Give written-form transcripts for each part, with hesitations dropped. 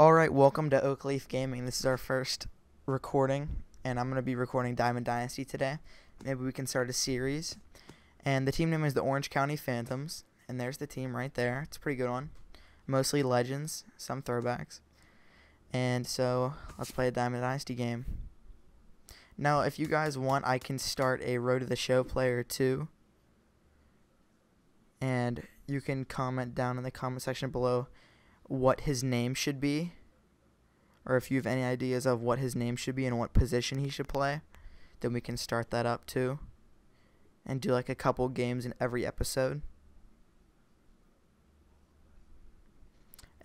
Alright, welcome to Oakleaf Gaming. This is our first recording, and I'm going to be recording Diamond Dynasty today. Maybe we can start a series. And the team name is the Orange County Phantoms, and there's the team right there. It's a pretty good one. Mostly legends, some throwbacks. And so, let's play a Diamond Dynasty game. Now, if you guys want, I can start a Road to the Show player too. And you can comment down in the comment section below what his name should be, or if you have any ideas of what his name should be and what position he should play, then we can start that up too and do like a couple games in every episode.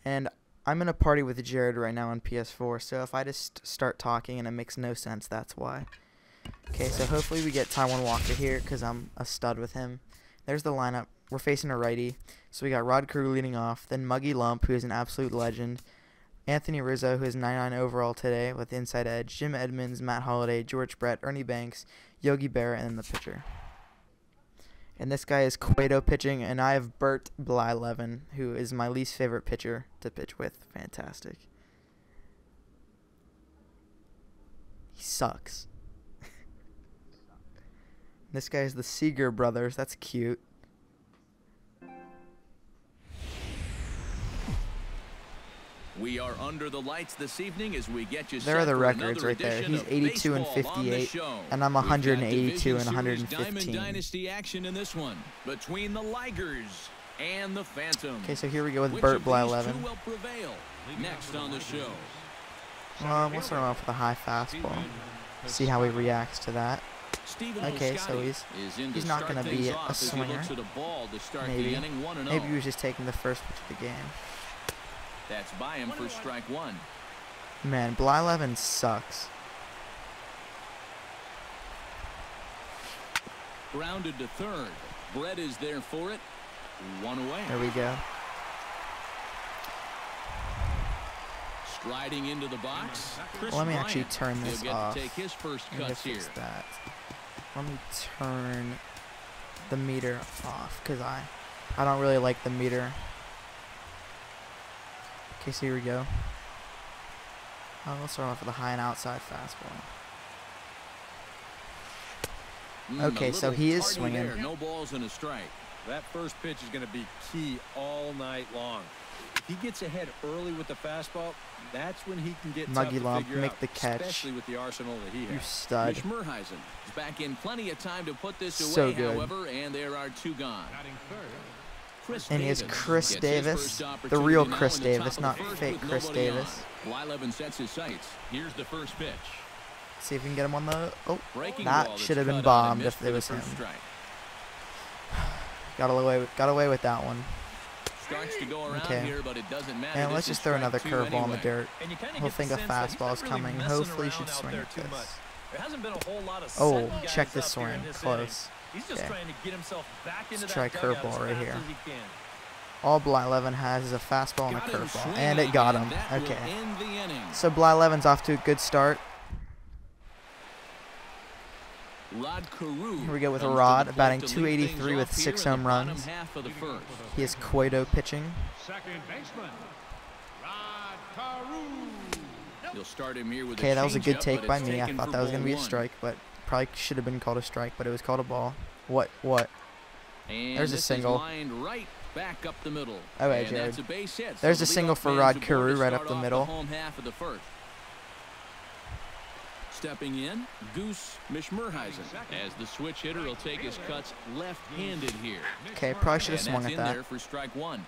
And I'm in a party with Jared right now on PS4, so if I just start talking and it makes no sense, that's why. Okay, so hopefully we get Taijuan Walker here because I'm a stud with him. There's the lineup. We're facing a righty, so we got Rod Carew leading off, then Muggsy Lomb, who is an absolute legend, Anthony Rizzo, who is 99 overall today with inside edge, Jim Edmonds, Matt Holliday, George Brett, Ernie Banks, Yogi Berra, and then the pitcher. And this guy is Cueto pitching, and I have Bert Blyleven, who is my least favorite pitcher to pitch with. Fantastic. He sucks. This guy is the Seager brothers. That's cute. We are under the lights this evening as we get you. There are the records right there. He's 82 and 58, and I'm 182 and 115. Diamond Dynasty action in this one between the Ligers and the Phantom. Okay, so here we go with Bert Blyleven. Next on the show. We'll start off with a high fastball. See how he reacts to that. Okay, so he's not going to be a swinger. Maybe he was just taking the first pitch of the game. That's by him for strike one. Man, Blyleven sucks. Grounded to third. Brett is there for it. One away. There we go. Striding into the box. Well, let me actually turn this off. Take his first cuts here. That. Let me turn the meter off because I don't really like the meter. Okay, so here we go. I'll start off with a high and outside fastball. Okay, so he is swinging. There. No balls and a strike. That first pitch is going to be key all night long. If he gets ahead early with the fastball, that's when he can get Muggsy Lomb make the catch. Especially with the arsenal that he has. You stud. He's back in plenty of time to put this so away, good. However, and there are two gone. And he has Chris Davis, the real Chris Davis, not fake Chris Davis. Blyleven sets his sights. Here's the first pitch. See if we can get him on the... Oh, that should have been bombed if it was him. Got away with that one. Okay. And let's just throw another curveball in the dirt. We'll think a fastball is coming. Hopefully he should swing at this. Oh, check this swing. Close. He's just trying to get himself back into that curveball right here. All Blyleven has is a fastball and a curveball, and it got him. Okay, so Blyleven's off to a good start. Here we go with Rod, batting .283 with 6 home runs. He is Cueto pitching. Second baseman, Rod Carew. Okay, that was a good take by me. I thought that was going to be a strike, but. Probably should have been called a strike, but it was called a ball. What? And there's a single. Right back up the middle. Oh, wait, Jared. That's a base hit. There's a single for Rod Carew right up the middle. The first. Stepping in, Goose Mishmurheisen. As the switch hitter will take his cuts left-handed here. Okay, probably should have swung at that. For strike one.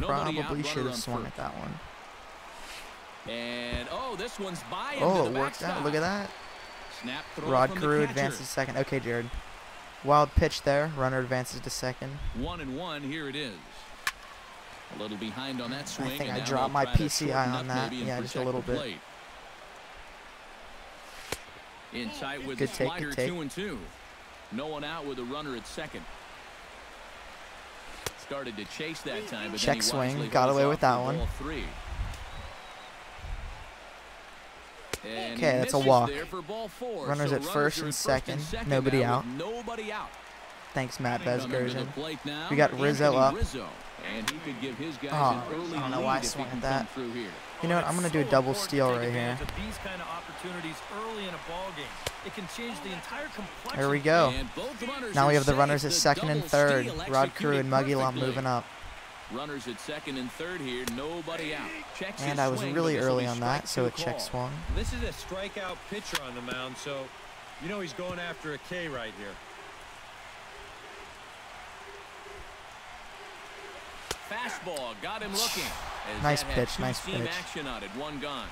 Probably should have swung at that one. And, oh, this one's by him. Oh, it worked out. Look at that. Rod Carew advances to second. Okay, Jared. Wild pitch there. Runner advances to second. 1-1. Here it is. A little behind on that swing. I think I dropped my PCI on that. Yeah, just a little bit. Inside with the slider, 2-2. No one out with a runner at second. Started to chase that time, but check swing. Got away with that one. Okay, that's a walk. Runners at first and second. Nobody out. Thanks, Matt Vesgersian. We got Rizzo up. Oh, I don't know why I swung at that. You know what? I'm going to do a double steal right here. There we go. Now we have the runners at second and third. Rod Carew and Muggsy Lomb moving up. Runners at second and third here, nobody out. Checks and I was really early on that, so it check swung. This is a strikeout pitcher on the mound, so you know he's going after a K right here. Fastball got him looking. Nice pitch, nice pitch. Action on it, one gone.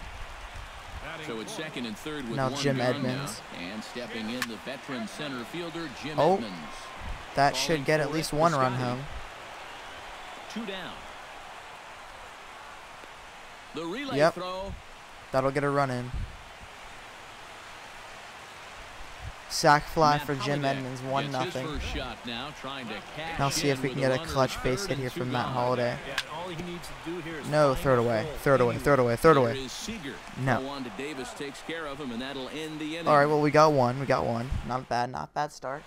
So it's second and third with now one Jim Edmonds. And stepping in the veteran center fielder, Jim Edmonds. That should get at least one run home. Two down. The relay throw. That'll get a run in. Sack fly for Jim Edmonds, 1-0. Now see if we can get a clutch base hit here from Matt Holliday. No, throw it away. Throw it away. Throw it away. Throw it away. No. All right, well, we got one. We got one. Not bad. Not bad start.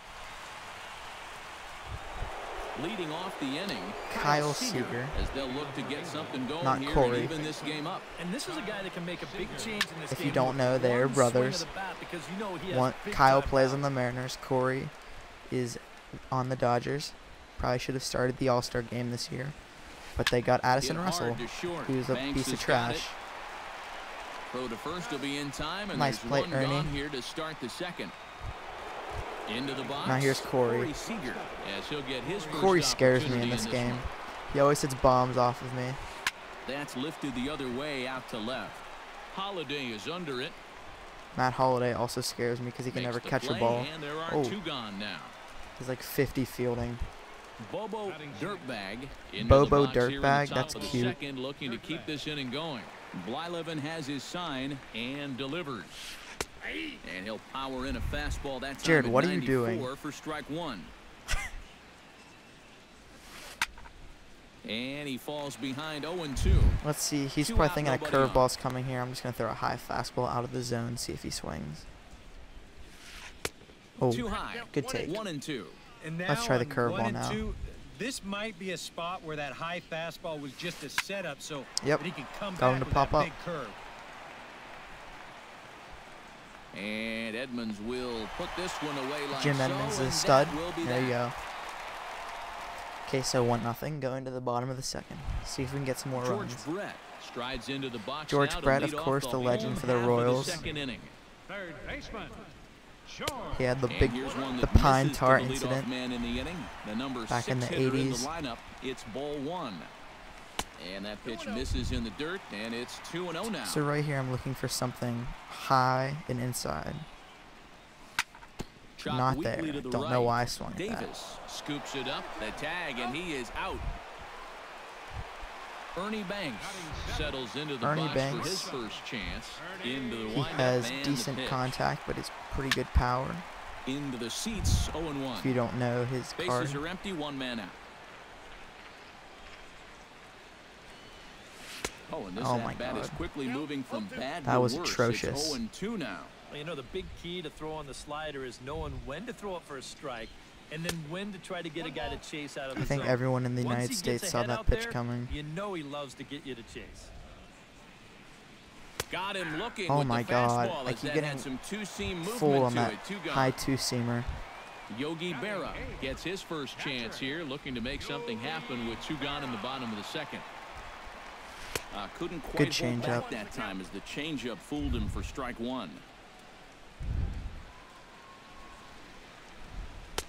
Leading off the inning, Kyle Seager, as they'll look to get something going not here Corey. Even this game up. And this is a guy that can make a big change in this if game. You don't know, they're brothers. You know Kyle plays on the Mariners. Corey is on the Dodgers. Probably should have started the All-Star game this year, but they got Addison Russell, who's a piece of trash. Throw to first will be in time, and nice play, Ernie. Here to start the second. Into the box. Now here's Corey. Corey scares me in this game. He always hits bombs off of me. That's lifted the other way out to left. Holliday is under it. Matt Holliday also scares me because he can never catch a ball. Oh, he's like 50 fielding. Bobo Dirtbag. Bobo Dirtbag. That's cute. Looking to keep this inning going. Blyleven has his sign and delivers. And he'll power in a fastball. That's Jared, what are you doing? For strike one. And he falls behind 0-2. Let's see. He's probably thinking a curveball's coming here. I'm just going to throw a high fastball out of the zone, see if he swings. Oh, good take. 1-2. Let's try the curveball now. This might be a spot where that high fastball was just a setup so that he could come back with that big curve. And Edmonds will put this one away like Jim Edmonds is a stud. There you go. Okay, so 1-0 going to the bottom of the second. See if we can get some more runs. George Brett strides into the box. George Brett, of course, the legend for the Royals. Third baseman. He had the big pine tar incident back in the 80s. It's ball one. And that pitch misses in the dirt, and it's 2-0 now. So right here, I'm looking for something high and inside. Not there. Don't know why I swung at that. Davis scoops it up, the tag, and he is out. Ernie Banks settles into the box for his first chance. He has decent contact, but it's pretty good power. Into the seats, 0-1. If you don't know his card. Bases are empty, one man out. Oh my God! Is quickly moving from bad that was atrocious. 0-2 now. You know the big key to throw on the slider is knowing when to throw it for a strike, and then when to try to get a guy to chase out of the zone. I think everyone in the United States saw that pitch coming. You know he loves to get you to chase. Got him looking. Oh my God! I keep getting full on that high two-seamer. Yogi Berra gets his first chance here, looking to make something happen with two gone in the bottom of the second. Couldn't quite good change up that time as the changeup fooled him for strike one.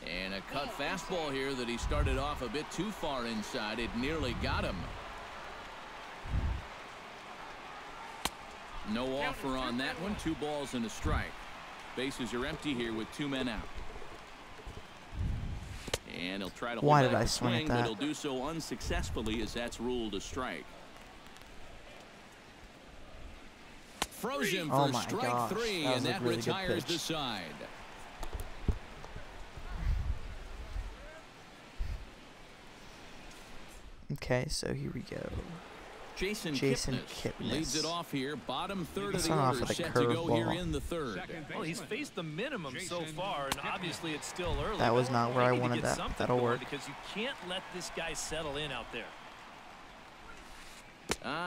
And a cut fastball here that he started off a bit too far inside. It nearly got him. No offer on that one. 2 balls and a strike. Bases are empty here with 2 men out. And he'll try to hold back the swing, but he'll do so unsuccessfully as that's ruled a strike. Froze him for strike 3, and that retires the side. Okay, so here we go. Jason Kipnis leads it off here. Bottom third of the order set to go here in the third. Well, he's faced the minimum so far, and obviously it's still early. That was not where I wanted that. That'll work. Because you can't let this guy settle in out there.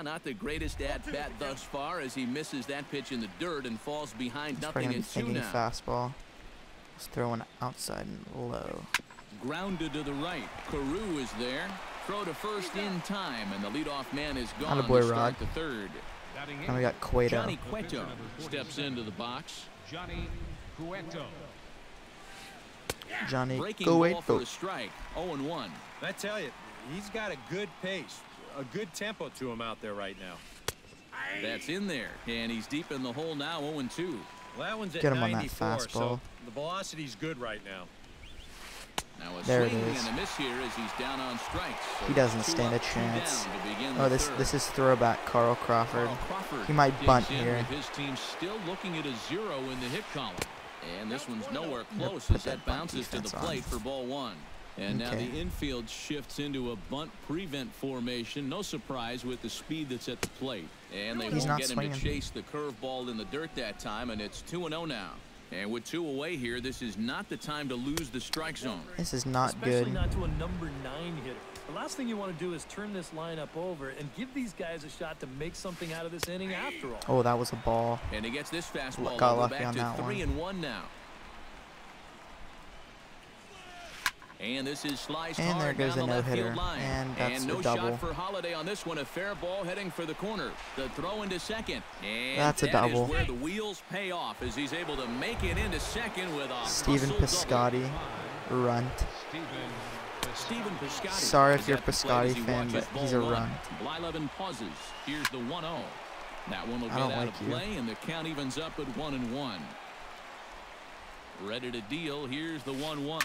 Not the greatest at-bat thus far as he misses that pitch in the dirt and falls behind. He's nothing at two now. Fastball. Let's throw an outside and low. Grounded to the right. Carew is there. Throw to first in time, and the leadoff man is gone. Atta boy, Rod. The third. And we got Cueto. Johnny Cueto steps into the box. Johnny Cueto. Johnny Cueto for a strike. 0-1. I tell you, he's got a good pace, a good tempo to him out there right now. That's in there, and he's deep in the hole now. 0-2. Well, that one's at 94, so the velocity's good right now. Now a there it is. And a miss here as he's down on strikes, so he doesn't stand a chance. Oh, this is throwback Carl Crawford. He might bunt here. His team's still looking at a 0 in the hit column. And this one's nowhere close as that bounces to the plate for ball one. And okay. Now the infield shifts into a bunt prevent formation. No surprise with the speed that's at the plate. And they won't get him to chase the curveball in the dirt that time, and it's 2-0 now. And with two away here, this is not the time to lose the strike zone. This is not especially good. Especially not to a number 9 hitter. The last thing you want to do is turn this lineup over and give these guys a shot to make something out of this inning after all. Oh, that was a ball. And he gets this fastball. Got lucky on that one. 3-1 now. And this is sliced and there goes a no-hitter. And that's a double. Shot for Holliday on this one. A fair ball heading for the corner. The throw into second. And that's a double. Where the wheels pay off as he's able to make it into second with a Stephen Piscotty runt. Stephen Piscotty. Sorry if you're a Piscotty fan, but he's a runt. Blyleven pauses. Here's the 1-0. That one will get out of play, and the count evens up at 1-1. Ready to deal. Here's the 1-1.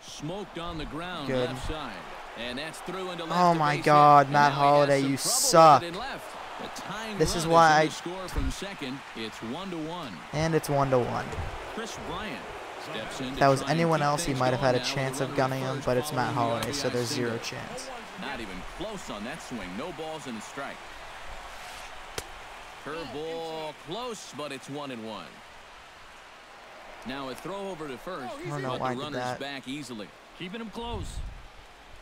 Smoked on the ground. Good. Left side, and that's through into left. Oh my God, Matt Holliday, you suck. This is why I score from second. It's 1-1. And it's 1-1. Chris Bryant steps in. If that was anyone else, he might have had a chance of gunning him, but it's Matt Holliday, so there's zero chance. Not even close on that swing. No balls and a strike. Curveball close, but it's 1-1. Now a throw over to first. I don't know why the runner's back easily. Keeping him close.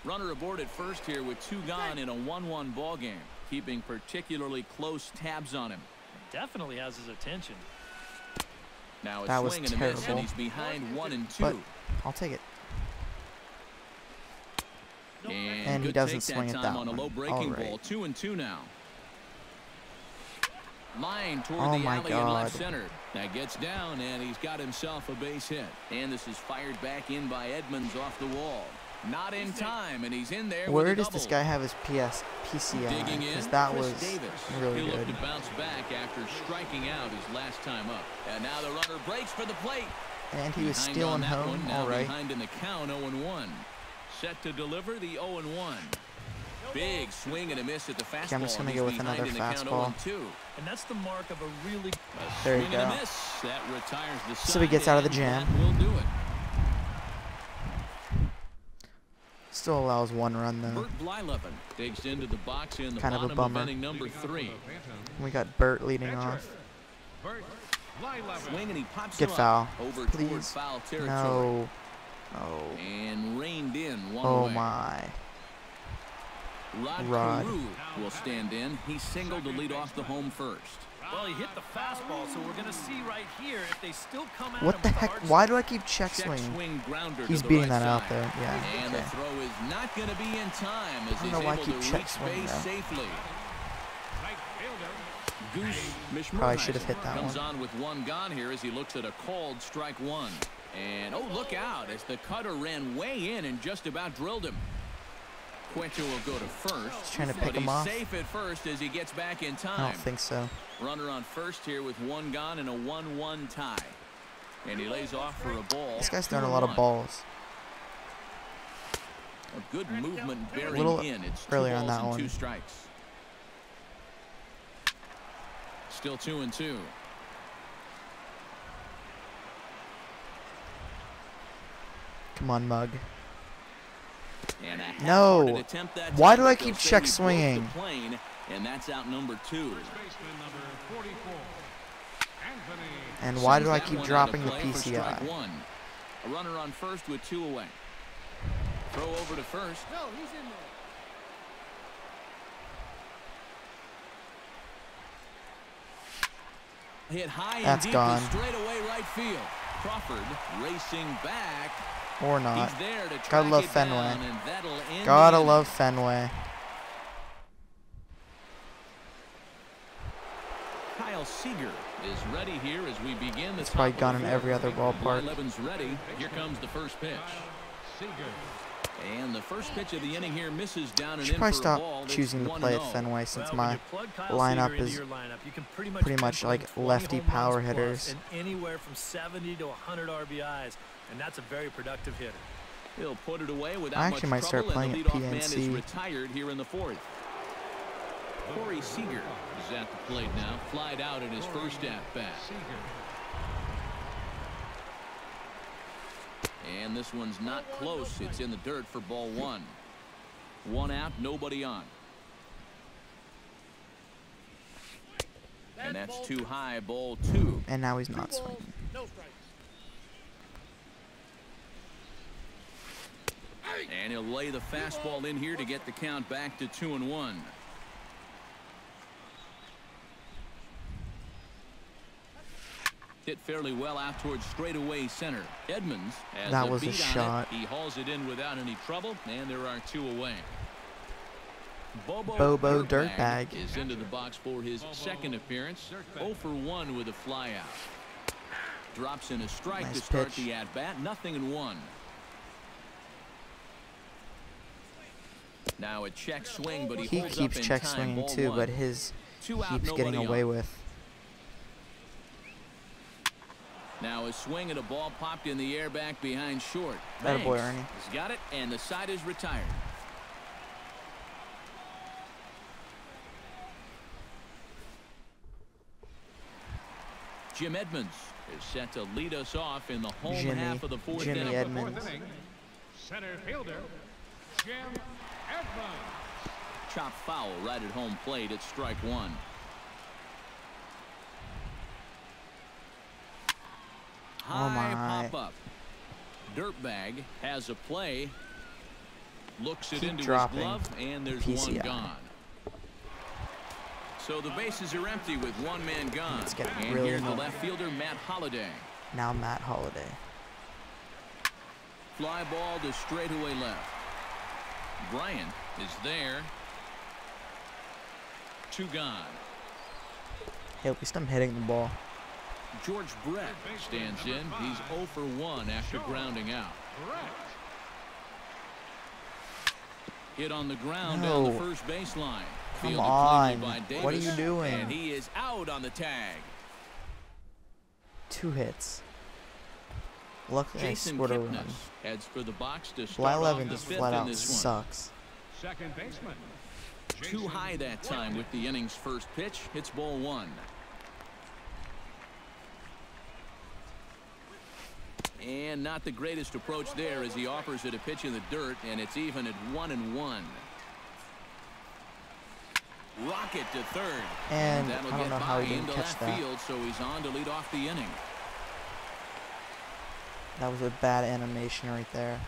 Runner aboard at first here with two gone in a 1-1 ball game. Keeping particularly close tabs on him. Definitely has his attention. Now that was terrible. And he's behind 1-2. But I'll take it. And he doesn't swing at that one. All right. 2-2 now. Line toward the alley in left center. That gets down, and he's got himself a base hit. And this is fired back in by Edmonds off the wall. Not in time, and he's in there. Where does this guy have his PCI? Because that was really good. He looked to bounce back after striking out his last time up. And now the runner breaks for the plate. And he was stealing home. All right. Behind in the count, 0-1. Set to deliver the 0-1. Big swing and a miss at the fastball. I'm just going to go with another fastball. And that's the mark of a really there you go. That retires the so he gets out of the jam. We'll do it. Still allows one run though. Bert Blyleven digs into the box in the kind of a bummer. Number 3. We got Bert leading off. Bert swing and he pops good foul. Over please. Foul no. Oh. And reined in one oh way. My. Rod Carew will stand in. He singled to lead off the home first. Well, he hit the fastball, so we're going to see right here if they still come out. What the heck? Why do I keep check swing? He's beating that out there. Yeah. And the throw is not going to be in time as he's able to reach base safely. Goose probably should have hit that one. Comes on with one gone here as he looks at a called strike one. And oh, look out as the cutter ran way in and just about drilled him. Cueto will go to first. He's trying to pick him off. Safe at first as he gets back in time. I don't think so. Runner on first here with one gone and a 1-1 tie. And he lays off for a ball. This guy's throwing a lot of balls. A good movement bearing in. It's earlier on that one. 2 strikes. Still 2-2. Come on, Mug. No. Why do I keep check swinging? And that's out number 2. Baseman, number 44, Anthony. And why do I keep dropping the PCI? A runner on first with 2 away. Throw over to first. No, he's in there. Hit high and deep and straight away right field. Crawford racing back. Or not. He's there to gotta love Fenway. Gotta love Fenway. Kyle Seager is ready here as we begin this. It's probably gone in every other ballpark. Blyleven's ready. Here comes the first pitch. Seager. And the first pitch of the inning here misses down and in for a ball. Should probably stop choosing to play at Fenway since my lineup is pretty much like lefty power hitters. And anywhere from 70 to 100 RBIs, and that's a very productive hitter. He'll put it away without much trouble. I actually might start playing at PNC. Retired here in the fourth. Corey Seager is at the plate now, flied out in his first at bat. And this one's not close. It's in the dirt for ball 1. One out, nobody on. And that's too high, ball 2. And now he's not swinging. And he'll lay the fastball in here to get the count back to 2-1. Hit fairly well out towards straightaway center. Edmonds has that was a shot. He hauls it in without any trouble, and there are 2 away. Bobo Dirtbag is into the box for his second appearance. 0 for 1 with a flyout. Drops in a strike to start the at bat. 0-1. Now a check swing, but he keeps check swinging too, but his keeps getting away with. Now a swing and a ball popped in the air back behind short. Banks attaboy, Ernie. He's got it, and the side is retired. Jim Edmonds is set to lead us off in the home half of the fourth inning. Center fielder, Jim Edmonds. Chop foul right at home plate at strike 1. High pop up. Dirtbag has a play. Looks it into his glove, and there's one gone. So the bases are empty with one man gone. It's getting and really here's the left fielder, Matt Holliday. Now Matt Holliday. Fly ball to straightaway left. Bryant is there. 2 gone. Hey, at least I'm hitting the ball. George Brett stands in. He's 0 for 1 after grounding out. Hit on the ground down the first baseline. Come on. By Davis, what are you doing? And he is out on the tag. 2 hits. Luckily, Jason Kipnis heads for the box to start off the fifth in this one. Sucks. Second baseman. Too high that time with the inning's first pitch. It's ball 1. And not the greatest approach there as he offers it a pitch in the dirt, and it's even at 1-1. Rocket to third. And that'll get by into left field, so he's on to lead off the inning. That was a bad animation right there.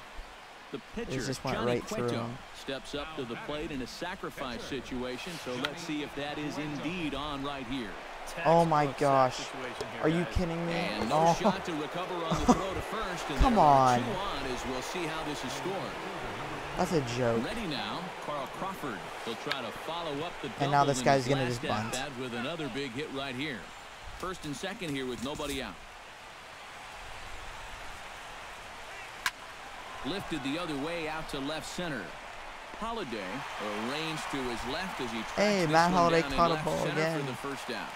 The pitcher, Johnny Cueto, steps up to the plate in a sacrifice situation, so let's see if that is indeed on right here. Oh my gosh. Are you kidding me? And no shot to recover on the throw to first, and come on. We'll see how this is scored. That's a joke. Ready now, Carl Crawford. He'll try to follow up the double. And now this guy's going to just bunt. With another big hit right here. First and second here with nobody out. Lifted the other way out to left center. Holliday arranged to his left as he tracks this Matt Holliday caught a ball again for the first down.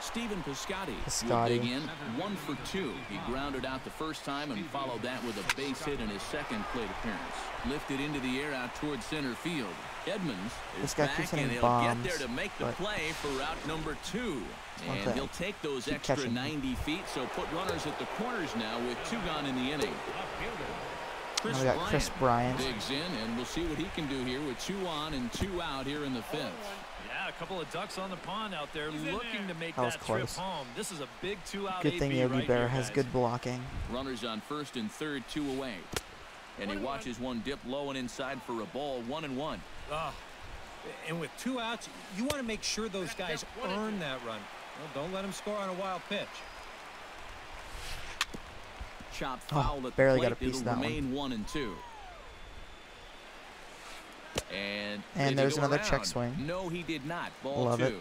Stephen Piscotty will dig in. 1 for 2. He grounded out the first time and followed that with a base hit in his second plate appearance. Lifted into the air out towards center field. Edmonds is back, and he'll get there to make the play for route number 2. And he'll take those extra 90 feet, so put runners at the corners now with 2 gone in the inning. Chris Bryant. Chris Bryant digs in, and we'll see what he can do here with 2 on and 2 out here in the fifth. Yeah, a couple of ducks on the pond out there looking to make that trip home. This is a big 2-out. Good thing Yogi Berra has good blocking. Runners on first and third, 2 away. And he watches one dip low and inside for a ball, 1-1. And with 2 outs, you want to make sure those guys earn that run. Well, don't let them score on a wild pitch. Chopped foul at barely got a piece of that one. 1-2. And there's another check swing. No, he did not. Ball Love 2. It.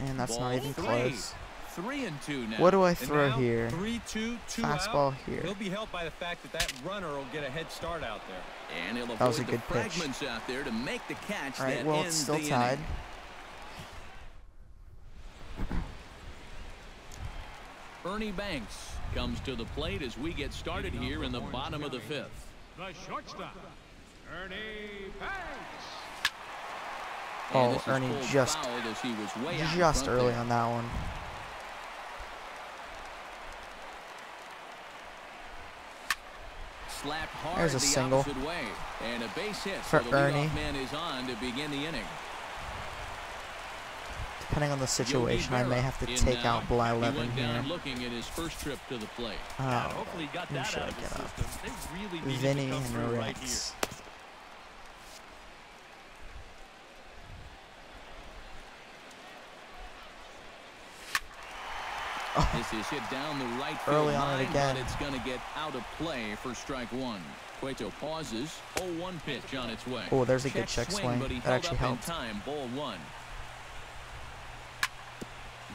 And that's ball not even 3. Close. 3-2 now. What do I throw here? 3-2, 2 fastball out. Here. He'll be helped by the fact that that runner will get a head start out there. And he'll that was a good pitch. Out there to make the catch. All right, well, it's still tied. Ernie Banks comes to the plate as we get started here in the bottom of the fifth. The shortstop, Ernie Banks. Oh, Ernie just early on that one. Slapped hard. There's a single and a base hit for Ernie. Man is on to begin the inning. Depending on the situation, I may have to take out Blyleven here. Looking at his first trip to the plate. Oh, who should I get up? Vinny and Rex. This is hit down the right field early on it again. It's going to get out of play for strike 1. Cueto pauses. 0-1 pitch on its way. Oh, there's a good check swing. That actually helped. Ball 1.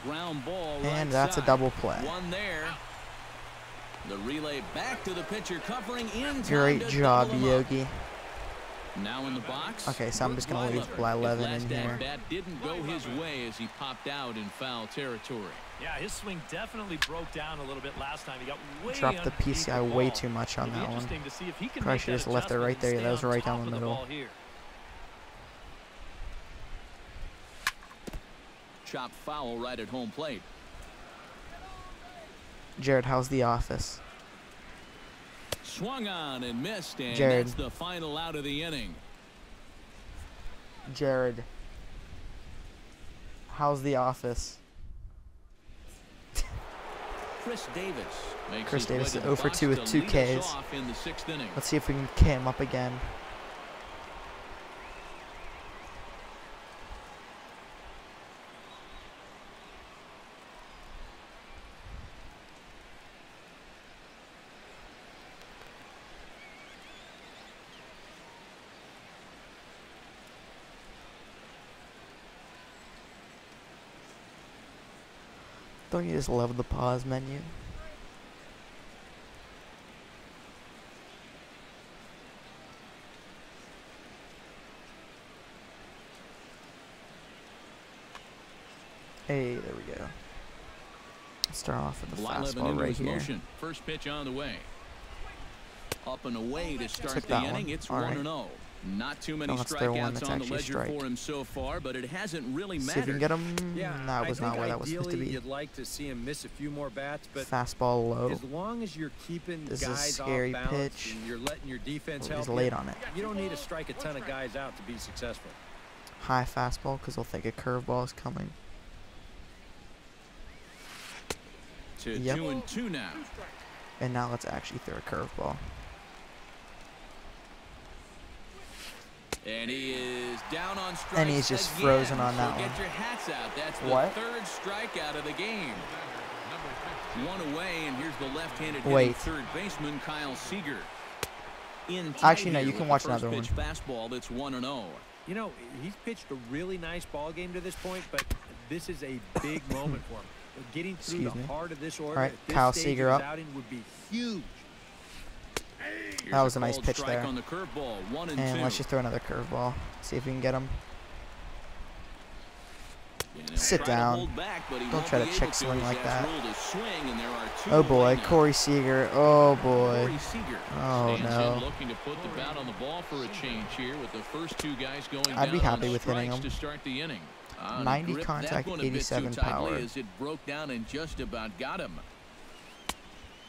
Ground ball and that's a double play. One there. The relay back to the pitcher, covering in. Great job, Yogi. Now in the box. Okay, so I'm just going to leave Blyleven in here. That didn't go his way as he popped out in foul territory. Yeah, his swing definitely broke down a little bit last time. He got way dropped the PCI way too much on that one. Probably should just left it right there. That was right down the middle. Chopped foul right at home plate. Jared, how's the office? Swung on and missed, and Jared. That's the final out of the inning. Jared, how's the office? Chris Davis is 0 for 2 with 2 Ks. Let's see if we can K him up again. Don't you just love the pause menu? Hey, there we go. Let's start off with the fastball right here. First pitch on the way. Up and away to start the inning. It's 1-0. Not too many strikeouts on the ledger for him so far, but it hasn't really mattered. See if you can get him. That was not where that was supposed to be. You'd like to see him miss a few more bats, but fastball low. As long as you're keeping guys off balance, this is a scary pitch. You're letting your defense help. He's late on it. You don't need to strike a ton of guys out to be successful. High fastball, because they'll think a curveball is coming. To 2-2 now. And now let's actually throw a curveball. And he is down on strike. And he's just frozen on that one. Get your hats out. That's the third strikeout of the game. 1 away, and here's the left-handed third baseman Kyle Seager. Actually, no, you can watch another one. Fastball that's 1-0. You know, he's pitched a really nice ball game to this point, but this is a big moment for him. Getting through the heart of this order. All right, Kyle Seager up. Would be huge. That was a nice pitch there. On the curveball, and let's just throw another curveball. See if we can get him. Sit down. Don't try to check swing like that. Oh boy, Corey Seager. Oh boy. Oh no. I'd be happy with hitting him. 90 contact, 87 power.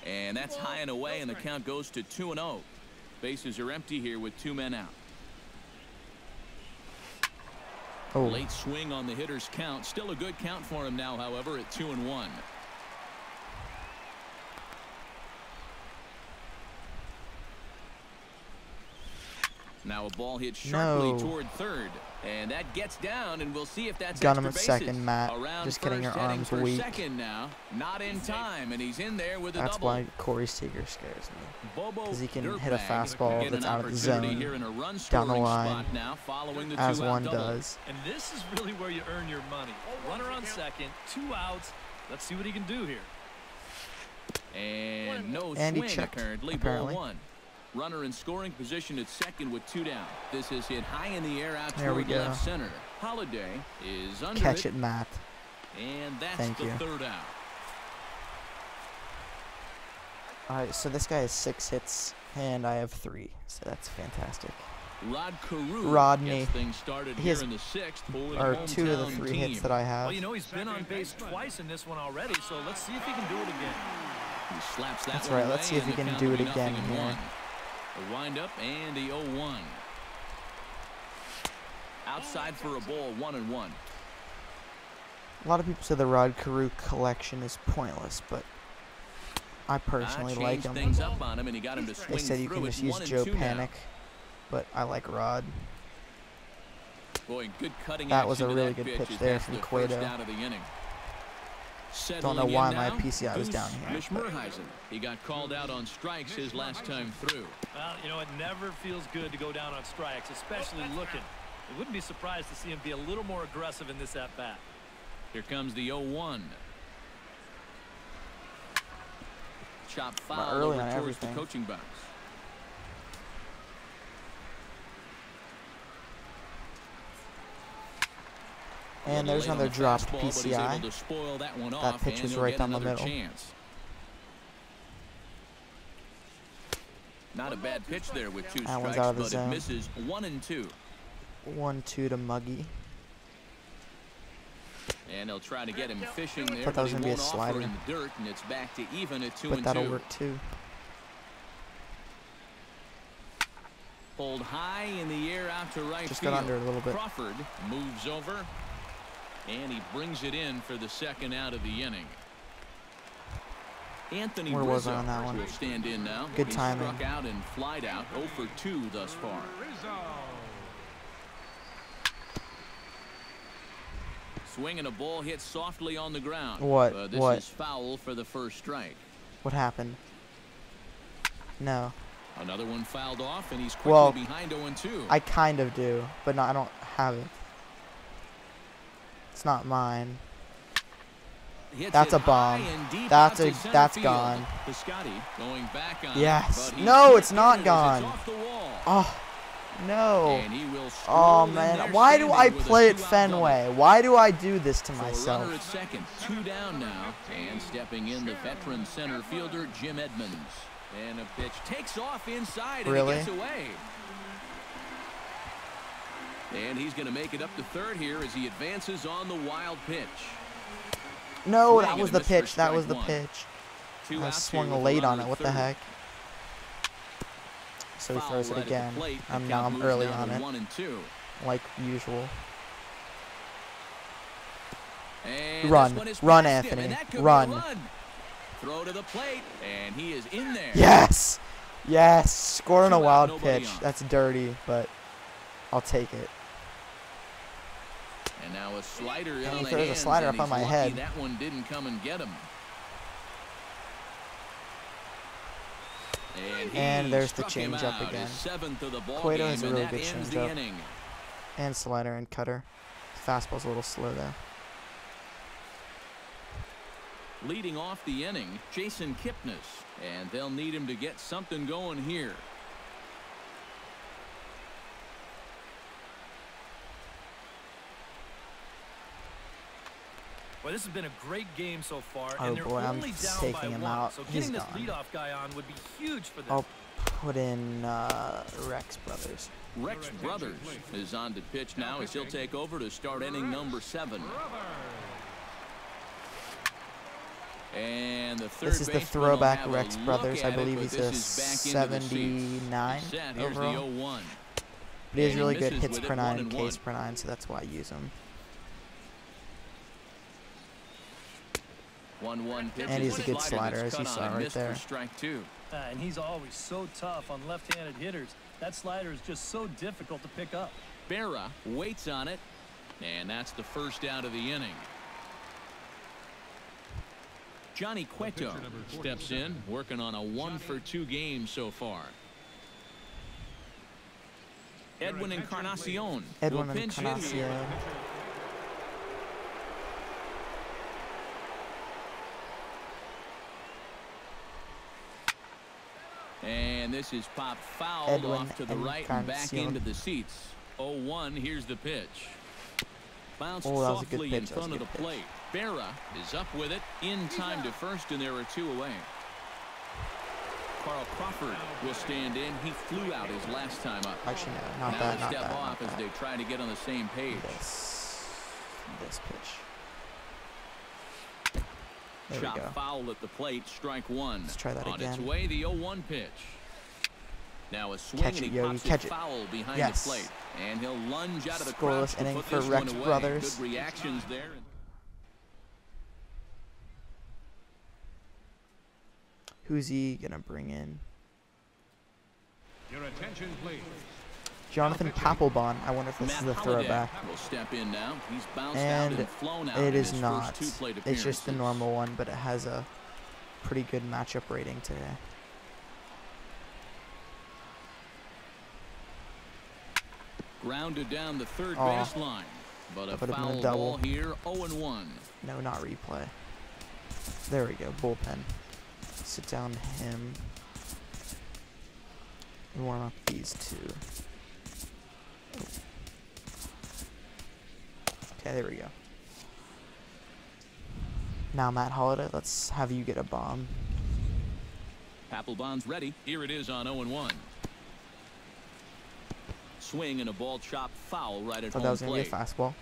And that's high and away, and the count goes to 2-0. Bases are empty here with two men out. Oh. Late swing on the hitter's count. Still a good count for him now, however, at 2-1. Now a ball hit sharply toward third, and that gets down, and we'll see if that's got him at second. Matt, just kidding, your arm's weak. Second now, not in time, and he's in there with a double. That's why Corey Seager scares me, because he can hit a fastball that's out of the zone, down the line, as one does. And this is really where you earn your money. Runner on second, two outs. Let's see what he can do here. And no swing currently, ball one. Runner in scoring position at second with two down. This is hit high in the air out toward left center. Holliday is under. Catch it, Matt. And that's the third out. All right, so this guy has 6 hits, and I have 3, so that's fantastic. Rod Carew gets things started here in the 6th. Or 2 of the 3 hits that I have. Well, you know, he's been on base twice in this one already, so let's see if he can do it again. He slaps that. That's right. Let's see if he can do it again here. A wind up and the 0-1. Outside for a ball, 1-1. A lot of people say the Rod Carew collection is pointless, but I personally like him. They said you can just use Joe Panic, but I like Rod. Boy, good cutting. That was a really good pitch there from Cueto. Don't know why my PCI was down here. He got called out on strikes his last time through. Well, you know, it never feels good to go down on strikes, especially looking. It wouldn't be surprised to see him be a little more aggressive in this at-bat. Here comes the 0-1. Chop foul over towards the coaching box. And there's another dropped PCI. That pitch was right down the middle. Not a bad pitch there with 2 strikes, but it misses. 1-2. 1-2 to Muggy. And they'll try to get him fishing there. I thought that was going to be a slider. In the dirt, and it's back to even at 2-2. But that'll work too. Pulled high in the air out to right. Just got under a little bit. Crawford moves over. And he brings it in for the second out of the inning. Anthony Rizzo on that one. Stand in now. Good timing. Struck out and flied out. 0 for 2 thus far. Swinging a ball hit softly on the ground. What? This is foul for the first strike. What happened? No. Another one fouled off, and he's quickly behind 0-2. I kind of do, but no, I don't have it. It's not mine. That's a bomb. That's gone. Yes. No, it's not gone. Oh no. Oh man. Why do I play at Fenway? Why do I do this to myself? Two down now, and stepping in the veteran center fielder Jim Edmonds. And a pitch takes off inside and gets away. And he's going to make it up to third here as he advances on the wild pitch. No, that was the pitch. That was the pitch. I swung late on it. What the heck? So he throws it again. Now I'm early on it, like usual. Run. Run, Anthony. Run. Throw to the plate, and he is in there. Yes. Yes. Scoring a wild pitch. That's dirty, but I'll take it. And now a slider. And he throws a slider up on my head. That one didn't come and get him. And there's the changeup again. Cueto has a really good changeup. And slider and cutter. Fastball's a little slow though. Leading off the inning, Jason Kipnis, and they'll need him to get something going here. Well, this has been a great game so far, and they're only down by 1. So getting this leadoff guy on would be huge for them. I'll put in Rex Brothers. Rex Brothers is on to pitch now as he'll take over to start inning number 7. And the third, this is the throwback Rex Brothers. I believe he's a 79 overall. But he has really good hits per 9 and Ks per 9, so that's why I use him. And he's a good slider, as you saw right there. And he's always so tough on left-handed hitters. That slider is just so difficult to pick up. Berra waits on it, and that's the first out of the inning. Johnny Cueto steps in, working on a 1-for-2 game so far. Edwin Encarnacion. And this is pop foul off to the right and back into the seats. 0-1, here's the pitch. Bounced softly in front of the plate. Berra is up with it in time to first, and there are two away. Carl Crawford will stand in. He flew out his last time up. Actually, no, not that. Now they step off as they try to get on the same page. This pitch. Chop foul at the plate. Strike one. Let's try that again. On its way, the 0-1 pitch. Now a swing and he pops it foul behind the plate, and he'll lunge out of the crowd. Scoreless inning for Rex Brothers. Good reactions there. Who's he gonna bring in? Your attention, please. Jonathan Papelbon. I wonder if this is a throwback. Will step in now. He's bounced out and flown out. It is not. It's just the normal one, but it has a pretty good matchup rating today. Grounded down the third baseline, but a foul ball here. 0-1. No, not replay. There we go. Bullpen. Sit down him and warm up these two. Okay, there we go. Now Matt Holliday, let's have you get a bomb. Papelbon's ready. Here it is on 0-1. Swing and a ball chop foul right at home plate. That was going to be a fastball.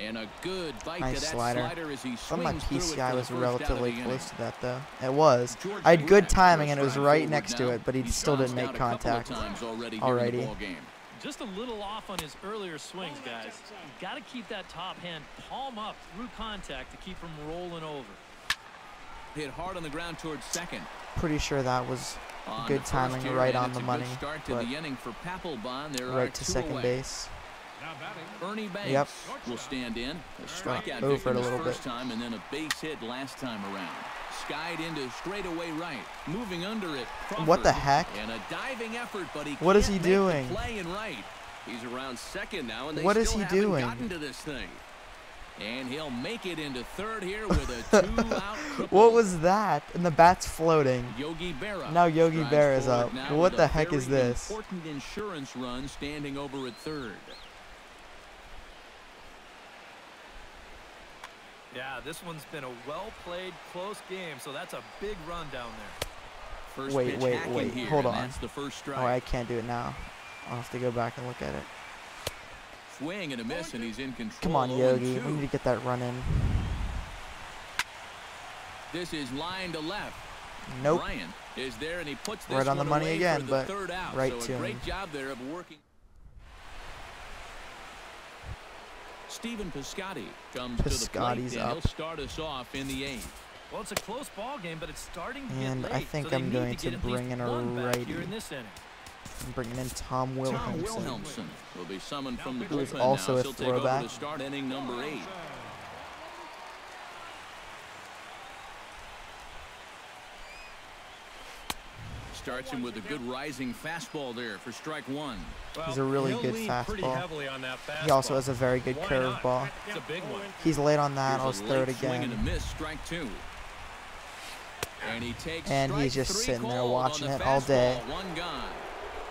And a good bite to that slider as he swings through it. My PCI was relatively close to that, though. It was. I had good timing, and it was right next to it, but he still didn't make contact. Already. Just a little off on his earlier swings, guys. You've got to keep that top hand palm up through contact to keep from rolling over. Hit hard on the ground towards second. Pretty sure that was good timing, right on the money. Start to the inning for Papelbon. Right to second base. Ernie Banks will stand in. A strikeout over it a little bit. Time and then a base hit last time around. Skied into straightaway right, moving under it. Crawford. What the heck? And a diving effort, but he what is he doing? Play and right. He's around second now, and they still haven't gotten to this thing. And he'll make it into third here with a 2-out. What was that? And the bat's floating. Yogi Berra. Now Yogi Berra is up. What the heck is this? Important insurance run standing over at third. Yeah, this one's been a well-played, close game, so that's a big run down there. First wait, hold on. That's the first strike. Oh, I can't do it now. I'll have to go back and look at it. Swing and a miss, and he's in control. Come on, Yogi. We need to get that run in. This is line to left. Nope. Bryant is there, and he puts this right on the money again, but right to him. Great job there of working. Stephen Piscotty comes to the plate, and he'll start us off in the 8th. Well, it's a close ball game, but it's starting to get late, I think I'm going to bring in a righty. I'm bringing in Tom Wilhelmsen. Tom Wilhelmsen will be summoned from the bullpen now. Who's also a throwback. To start inning number 8. Starts him with a good rising fastball there for strike one. He's a really good fastball. He also has a very good curveball. He's late on that. I'll throw it again. And he's just sitting there watching it all day.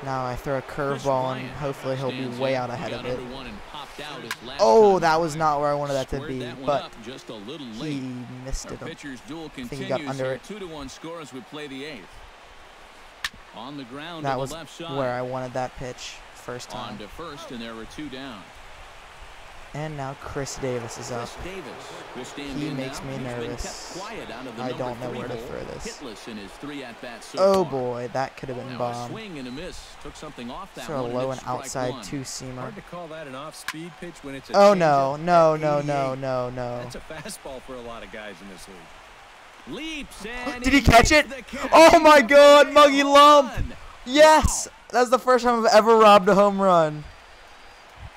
Now I throw a curveball and hopefully he'll be way out ahead of it. Oh, that was not where I wanted that to be, but he missed it. I think he got under it. 2-1 score as we play the 8th. On the ground, that was where I wanted that pitch first time. On to first, and there were two down. And now Chris Davis is up. He makes me nervous. I don't know where to throw this. Oh boy, that could have been bomb. Throw a low and outside two-seamer. Oh no, no, no, no, no, no. That's a fastball for a lot of guys in this league. Leaps and did he catch it? Oh my God, Muggsy Lomb. Yes, that's the first time I've ever robbed a home run.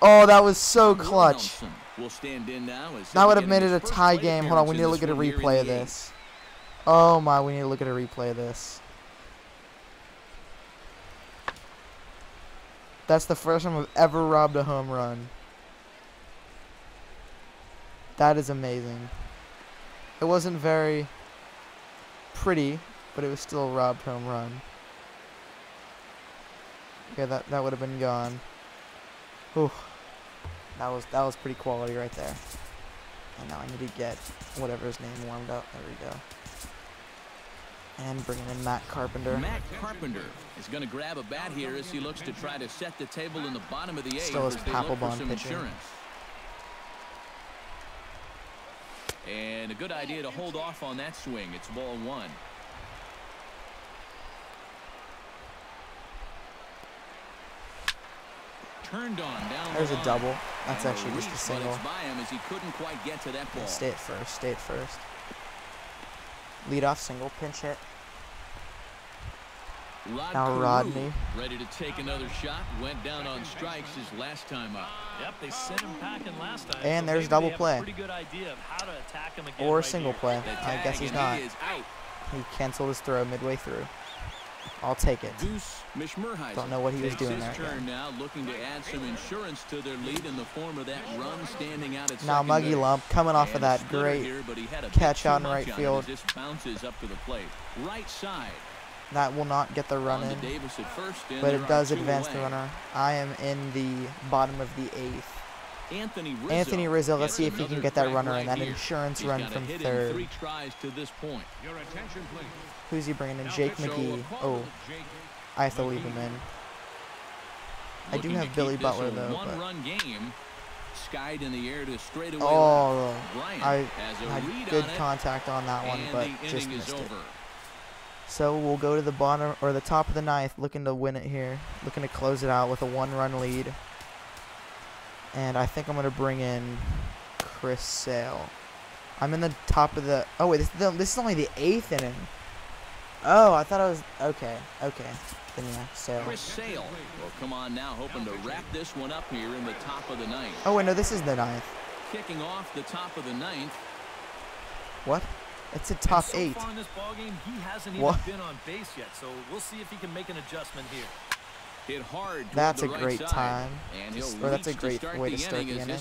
Oh, that was so clutch. That would have made it a tie game. Hold on, we need to look at a replay of this. Oh my, we need to look at a replay of this. That's the first time I've ever robbed a home run. That is amazing. It wasn't very pretty, but it was still a robbed home run. Okay, that would have been gone. Ooh. That was pretty quality right there. And now I need to get whatever his name warmed up. There we go. And bringing in Matt Carpenter. Matt Carpenter is going to grab a bat here as he looks to try to set the table in the bottom of the eighth. Still is Papelbon pitching. And a good idea to hold off on that swing. It's ball one. Turned on down. There's a double. That's actually just a single. Stay at first. Stay at first. Lead off single. Pinch hit. Now Rodney. Ready to take another shot. Went down on strikes his last time up. Yep, they sent him packing last time. And there's double play. Or single play. I guess he's not. He canceled his throw midway through. I'll take it. Don't know what he was doing there. Now looking to add some insurance to their lead in the form of that run standing out at now Muggsy Lomb coming off of that great catch out in right field. Just bounces up to the plate. Right side. That will not get the run in, but it does advance the runner. I am in the bottom of the eighth. Anthony Rizzo, let's see if he can get that runner in, that insurance run from third. Who's he bringing in? Jake McGee. Oh, I have to leave him in. I do have Billy Butler, though. But oh, I had good contact on that one, but just missed it. So we'll go to the bottom or the top of the ninth, looking to win it here, looking to close it out with a one-run lead. And I think I'm going to bring in Chris Sale. I'm in the top of the... Oh, wait, this is only the eighth inning. Oh, I thought I was... Okay, okay. Then, yeah, Sale. Chris Sale will come on now, hoping to wrap this one up here in the top of the ninth. Oh, wait, no, this is the ninth. Kicking off the top of the ninth. What? It's a top eight. So far in this ballgame, he hasn't even been on base yet, so we'll see if he can make an adjustment here. Hit hard. That's a great time. Or that's a great way to start the inning.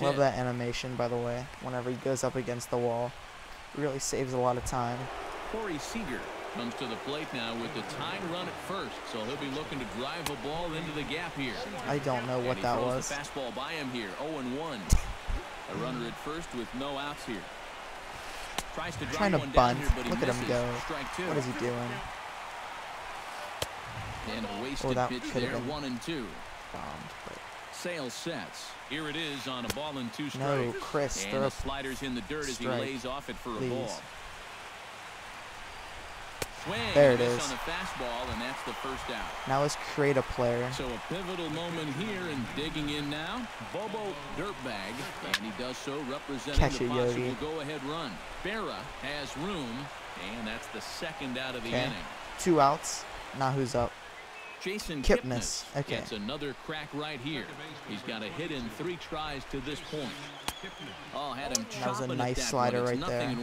Love that animation, by the way. Whenever he goes up against the wall, really saves a lot of time. Corey Seager comes to the plate now with the tying run at first, so he'll be looking to drive a ball into the gap here. I don't know what that was. Fastball by him here. 0-1. A runner at first with no outs here. Trying to bunt. Look at him go. What is he doing? And a wasted pitch there, 1-2. Sale sets. Here it is on a ball and two strikes. No, Chris, and the sliders in the dirt as he lays off it for a ball. Swing. There it is. On the fastball, and that's the first out. Now let's create a player. So a pivotal moment here, and digging in now, Bobo Dirtbag, and he does so representing the possible go-ahead run. Berra has room, and that's the second out of the inning. Two outs. Now who's up? Jason Kipnis. Okay. Gets another crack right here. He's got a hit in three tries to this point. Oh, had him chopping. That was a nice slider right there.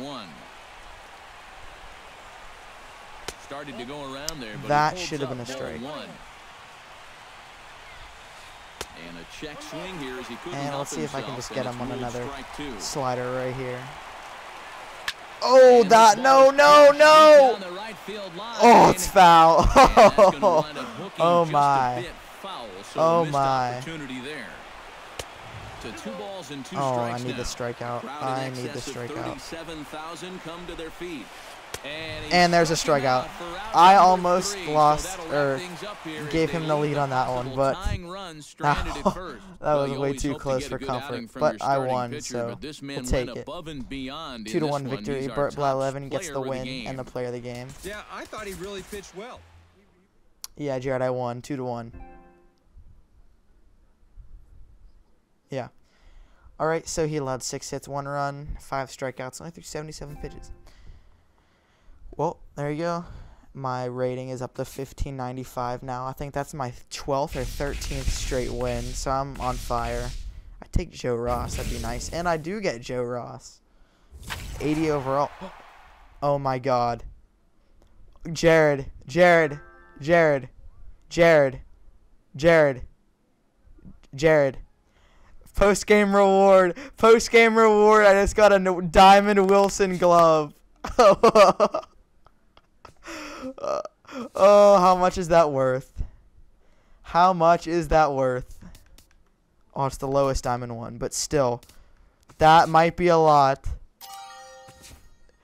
Started to go around there, but that should have been a strike. And a check swing here as he couldn't help himself. And let's see if I can just get him on another slider right here. Oh, that no. Oh, it's foul. Oh my. Oh my. Oh, I need the strikeout. I need the strikeout. And there's a strikeout. I almost lost or gave him the lead on that one, but that was way too close for comfort. But I won, so we'll take it. 2-1 victory. Bert Blyleven gets the win and the player of the game. Yeah, I thought he really pitched well. Yeah, Jared, I won 2-1. Yeah. All right, so he allowed 6 hits, 1 run, 5 strikeouts, only through 77 pitches. Well, there you go. My rating is up to 1595 now. I think that's my 12th or 13th straight win, so I'm on fire. I take Joe Ross. That'd be nice. And I do get Joe Ross. 80 overall. Oh, my God. Jared. Jared. Jared. Jared. Jared. Jared. Post-game reward. Post-game reward. I just got a Diamond Wilson glove. Oh, how much is that worth? How much is that worth? Oh, it's the lowest diamond one, but still, that might be a lot.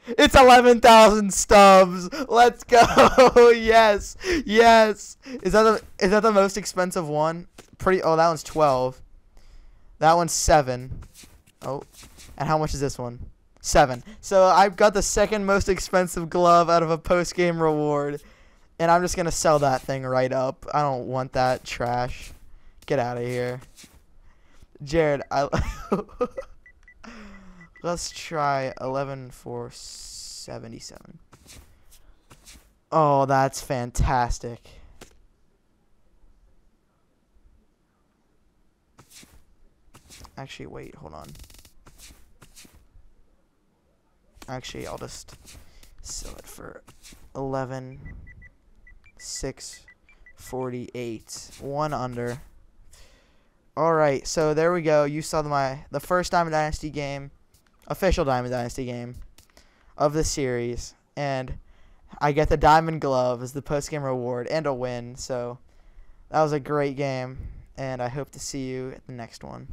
It's 11,000 stubs. Let's go. Yes, yes. Is that the most expensive one? Pretty. Oh, that one's 12. That one's 7. Oh, and how much is this one? 7. So I've got the second most expensive glove out of a post-game reward, and I'm just going to sell that thing right up. I don't want that trash. Get out of here. Jared, let's try 11,477. Oh, that's fantastic. Actually, wait, hold on. Actually, I'll just sell it for 11,648. 1 under. All right, so there we go. You saw the first Diamond Dynasty game, official Diamond Dynasty game of the series, and I get the Diamond Glove as the post-game reward and a win. So that was a great game, and I hope to see you at the next one.